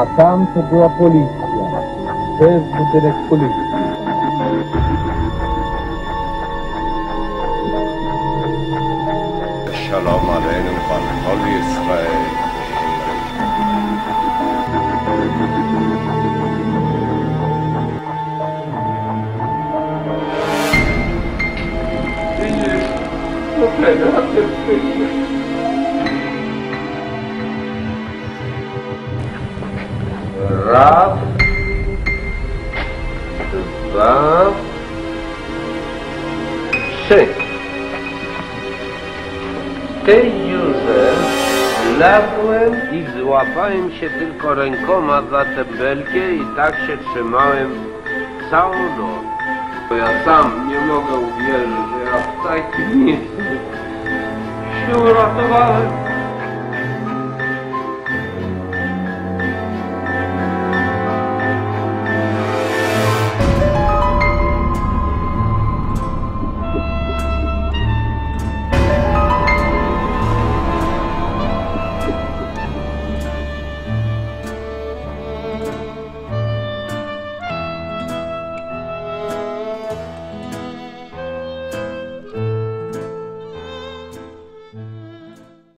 Acum se dea poliția, vezi buterec poliția. Shalom aleinu van Kol Yisrael. Nu plădă atât. Раз, два, шесть. Te Józef ległem i złapałem się tylko rękoma za tę belkę i tak się trzymałem całą noc. Bo ja sam nie mogę uwierzyć, że ja w takim miejscu się uratowałem.